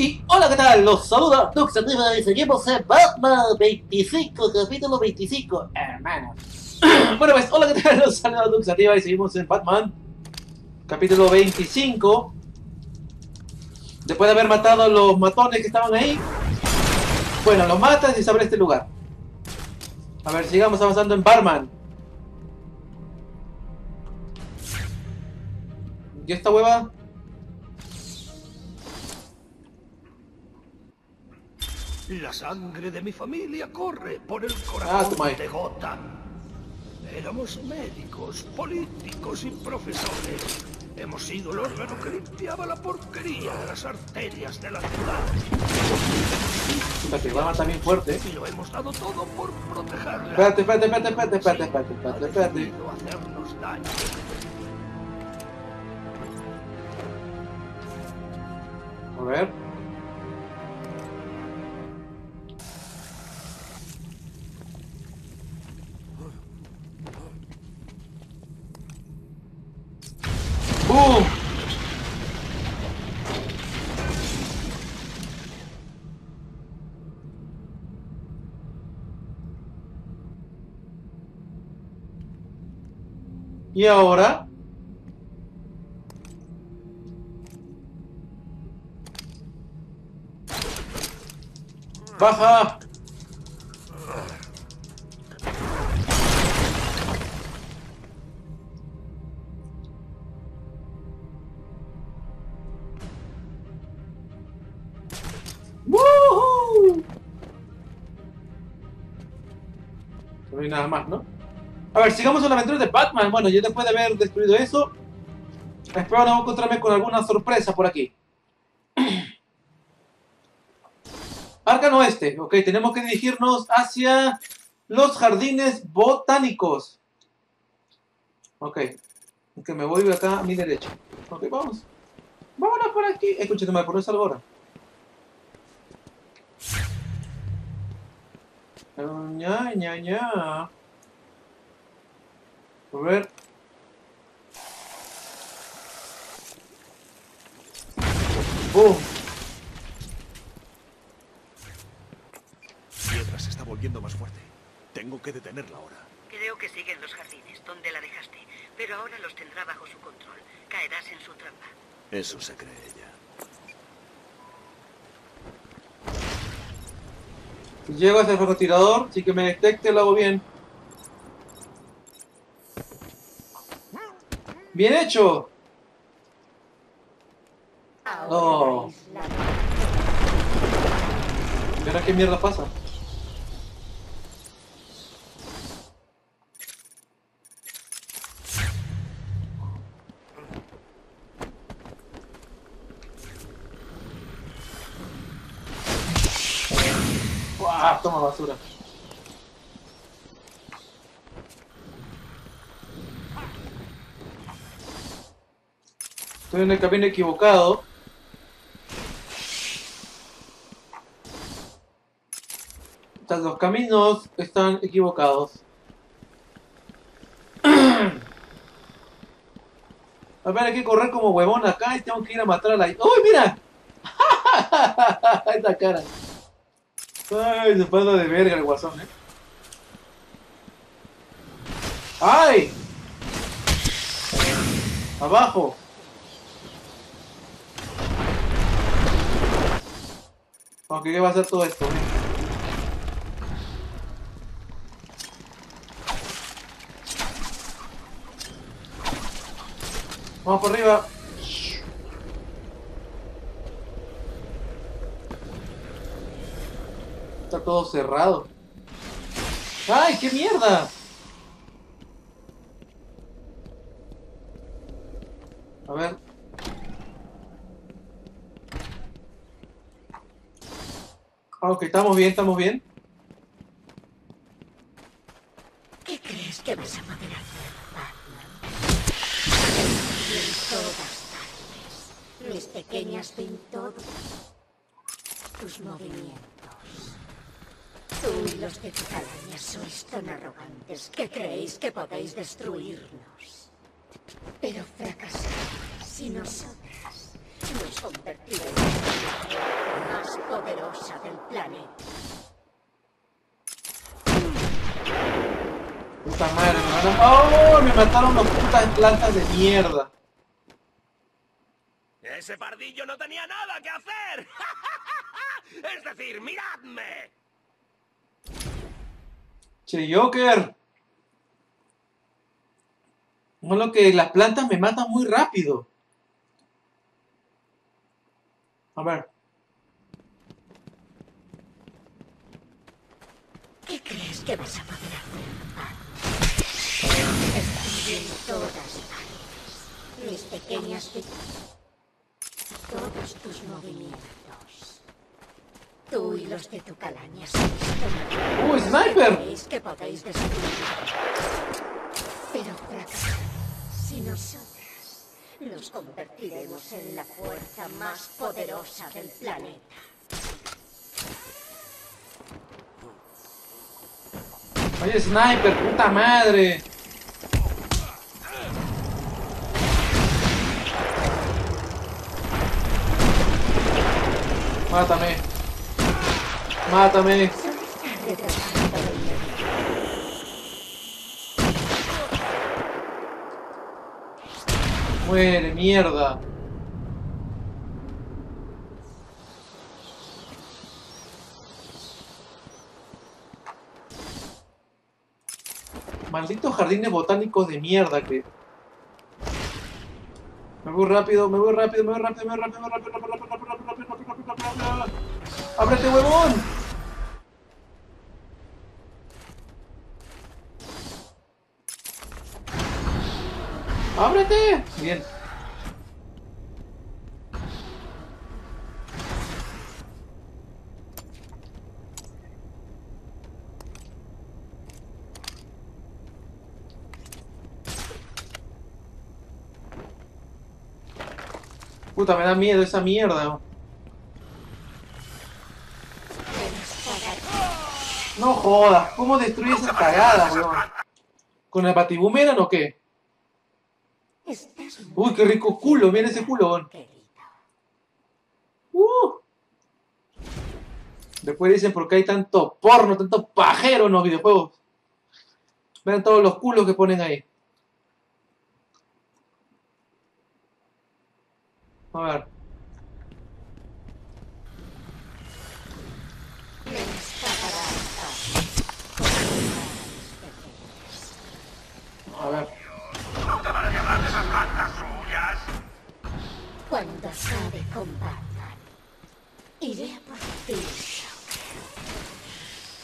Y hola, ¿qué tal? Los saluda Duxativa y seguimos en Batman 25, capítulo 25, hermano. Bueno, pues, hola, ¿qué tal? Los saluda Duxativa y seguimos en Batman, capítulo 25. Después de haber matado a los matones que estaban ahí, bueno, los matas y se abre este lugar. A ver, sigamos avanzando en Batman. ¿Y esta hueva? La sangre de mi familia corre por el corazón de Gotham. Éramos médicos, políticos y profesores. Hemos sido el órgano que limpiaba la porquería de las arterias de la ciudad. Que va también fuerte. Y lo hemos dado todo por protegerla. Espérate. Hacernos daño. A ver. Y ahora... ¡Baja! ¡Woohoo! No hay nada más, ¿no? A ver, sigamos a la aventura de Batman. Bueno, yo después de haber destruido eso, espero no encontrarme con alguna sorpresa por aquí. Arcano oeste. Ok, tenemos que dirigirnos hacia los jardines botánicos. Ok, que me voy acá a mi derecha. Ok, vamos. Vámonos por aquí. Escúchate, ¿por dónde salgo ahora? Ya. A ver. Piedra se está volviendo más fuerte. Tengo que detenerla ahora. Creo que sigue en los jardines, donde la dejaste. Pero ahora los tendrá bajo su control. Caerás en su trampa. Eso se cree ella. Si llego a ese francotirador, sí que me detecte, lo hago bien. ¡Bien hecho! No. ¿Y ahora qué mierda pasa? ¡Buah! Toma basura. Estoy en el camino equivocado. Estos dos caminos están equivocados. A ver, hay que correr como huevón acá y tengo que ir a matar a la... ¡Uy, mira! Esta cara. Ay, se pasa de verga el guasón, ¡Ay! Abajo. Aunque qué va a hacer todo esto, Vamos por arriba. Está todo cerrado. ¡Ay, qué mierda! A ver. Ok, estamos bien. ¿Qué crees que vas a poder hacer, Batman? En todas partes. Mis pequeñas pinturas. Tus movimientos. Tú y los de tu calaña sois tan arrogantes que creéis que podéis destruirnos. Pero fracasaréis si nosotras nos convertiremos en... planeta. Puta madre, me mataron. ¡Oh! Me mataron las putas plantas de mierda. Ese pardillo no tenía nada que hacer. Es decir, miradme. Che, Joker. No es lo que las plantas me matan muy rápido. A ver. ¿Qué crees que vas a poder hacer? Estás viendo todas partes. Mis pequeñas figuras. Todos tus movimientos. Tú y los de tu calaña son estos. ¡Oh, sniper! Creéis que podéis destruir. Pero fracasar. Si nosotras nos convertiremos en la fuerza más poderosa del planeta. Oye, sniper, puta madre. Mátame. Mátame. Muere, mierda. Malditos jardines botánicos de mierda que... Me voy rápido, me voy rápido, me voy rápido, me voy rápido, me voy rápido, me voy rápido, me voy rápido, me voy rápido, me voy rápido. ¡Ábrete, huevón! ¡Ábrete! Bien. Puta, me da miedo esa mierda. No jodas, ¿cómo destruir esas cagadas, weón? ¿Con el batibúmeran o qué? Uy, qué rico culo, mira ese culo, weón. Después dicen por qué hay tanto porno, tanto pajero en los videojuegos. Vean todos los culos que ponen ahí. A ver. A ver. ¿No te van a llevar esas plantas suyas? Cuando sabe con Batman, iré a por ti.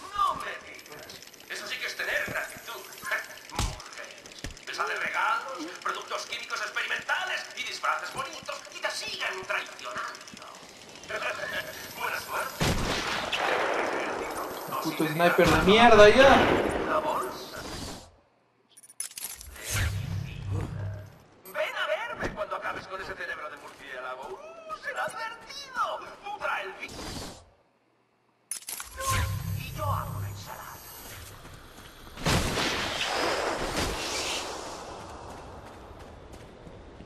No me digas. Eso sí que es tener gratitud. Mujeres. Les hacen regalos, productos químicos experimentales y disfraces bonitos. Sigan traicionando. Buena suerte. Puto sniper de mierda ya. La bolsa. Ven a verme cuando acabes con ese cerebro de murciélago. Será divertido. Pudra el bicho. Y yo hago la ensalada.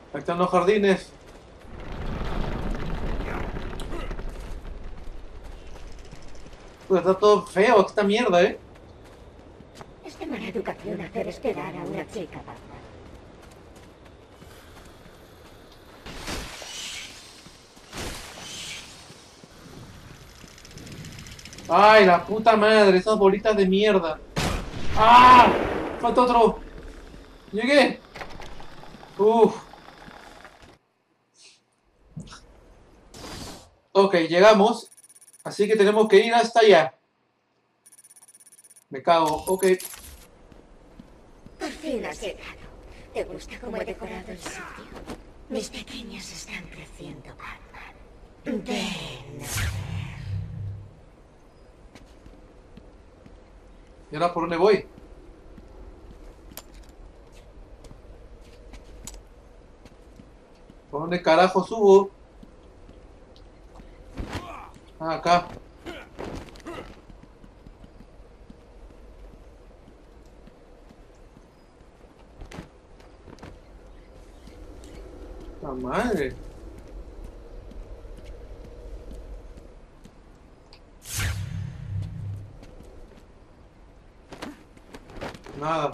Aquí están los jardines. Está todo feo esta mierda, ¿eh? Es de mala educación hacer esperar a una chica, papá. ¡Ay, la puta madre! Esas bolitas de mierda. ¡Ah! Falta otro. Llegué. Uff. Ok, llegamos. Así que tenemos que ir hasta allá. Me cago, ok. Por fin has llegado. ¿Te gusta cómo he decorado el sitio? Mis pequeñas están creciendo, Batman. Ven. ¿Y ahora por dónde voy? ¿Por dónde carajo subo? Ah, acá. ¡La madre! Nada.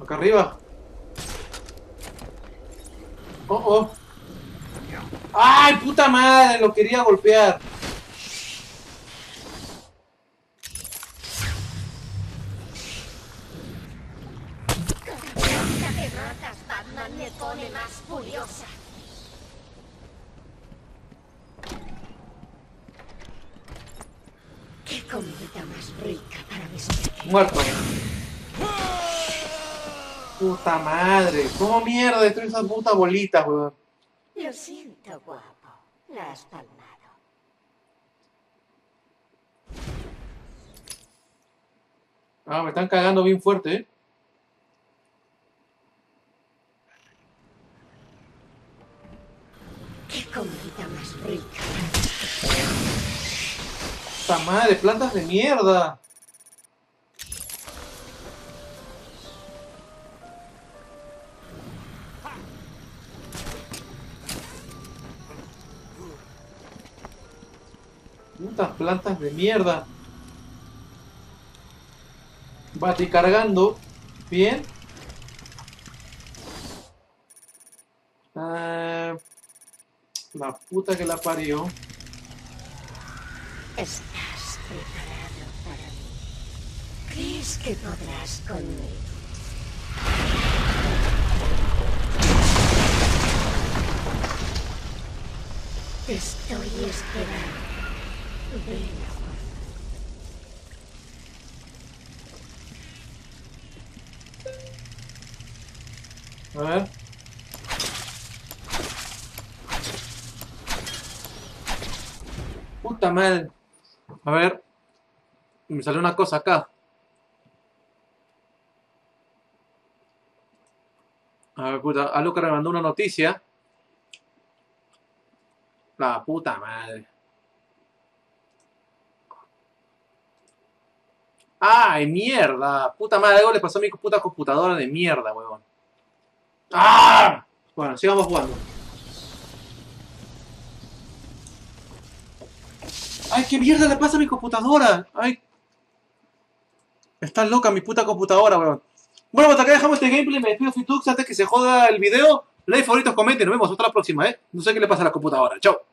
Acá arriba. Oh, oh. ¡Ay, puta madre! Lo quería golpear. Muerto. Puta madre. ¿Cómo mierda destruir esas putas bolitas, weón? Lo siento, guapo. La has palmado. Ah, me están cagando bien fuerte, ¿eh? Qué comida más rica. Puta madre, plantas de mierda. Putas plantas de mierda. Bati cargando. Bien. La puta que la parió. ¿Estás preparado para mí? ¿Crees que podrás conmigo? Te estoy esperando. A ver. Puta madre. A ver. Me salió una cosa acá. A ver, puta. Alucard me mandó una noticia. La puta madre. ¡Ay, mierda! Puta madre, algo le pasó a mi puta computadora de mierda, huevón. ¡Ah! Bueno, sigamos jugando. ¡Ay, qué mierda le pasa a mi computadora! ¡Ay! Está loca mi puta computadora, huevón. Bueno, hasta acá dejamos este gameplay. Me despido, soy Dux, antes que se joda el video. Like, favoritos, comenten. Nos vemos hasta la próxima, ¿eh? No sé qué le pasa a la computadora. ¡Chao!